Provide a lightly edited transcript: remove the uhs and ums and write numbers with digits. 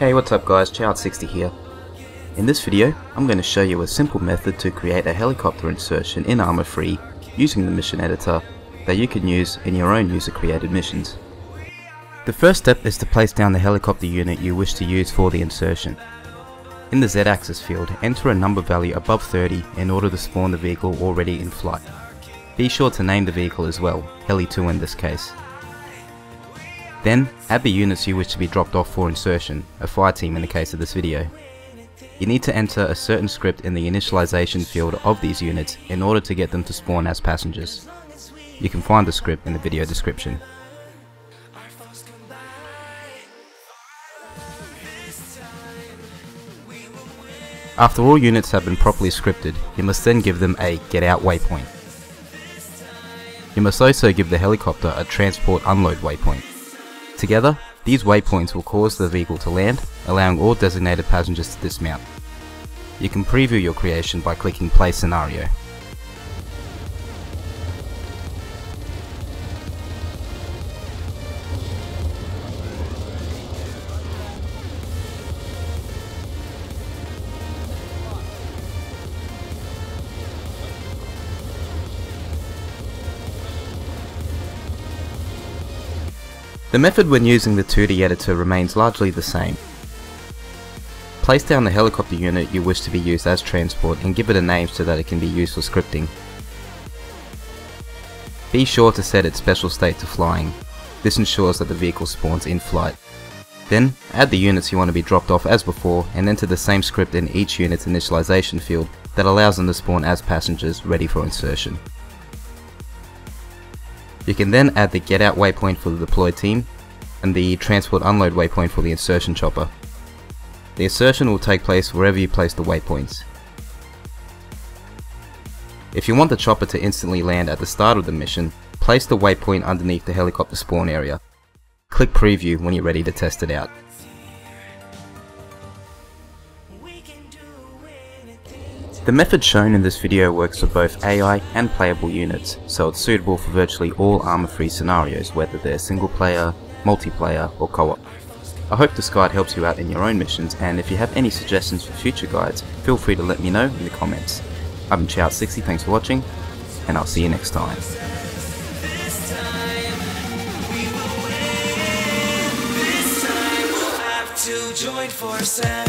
Hey, what's up guys, Chow860 here. In this video, I'm going to show you a simple method to create a helicopter insertion in Arma 3 using the mission editor that you can use in your own user-created missions. The first step is to place down the helicopter unit you wish to use for the insertion. In the Z-axis field, enter a number value above 30 in order to spawn the vehicle already in flight. Be sure to name the vehicle as well, Heli 2 in this case. Then, add the units you wish to be dropped off for insertion, a fire team in the case of this video. You need to enter a certain script in the initialization field of these units in order to get them to spawn as passengers. You can find the script in the video description. After all units have been properly scripted, you must then give them a get out waypoint. You must also give the helicopter a transport unload waypoint. Together, these waypoints will cause the vehicle to land, allowing all designated passengers to dismount. You can preview your creation by clicking Play Scenario. The method when using the 2D editor remains largely the same. Place down the helicopter unit you wish to be used as transport and give it a name so that it can be used for scripting. Be sure to set its special state to flying. This ensures that the vehicle spawns in flight. Then, add the units you want to be dropped off as before and enter the same script in each unit's initialization field that allows them to spawn as passengers ready for insertion. You can then add the get out waypoint for the deployed team and the transport unload waypoint for the insertion chopper. The insertion will take place wherever you place the waypoints. If you want the chopper to instantly land at the start of the mission, place the waypoint underneath the helicopter spawn area. Click preview when you're ready to test it out. The method shown in this video works for both AI and playable units, so it's suitable for virtually all Arma 3 scenarios, whether they're single player, multiplayer or co-op. I hope this guide helps you out in your own missions, and if you have any suggestions for future guides, feel free to let me know in the comments. I've been Chow860, thanks for watching, and I'll see you next time. To join forces.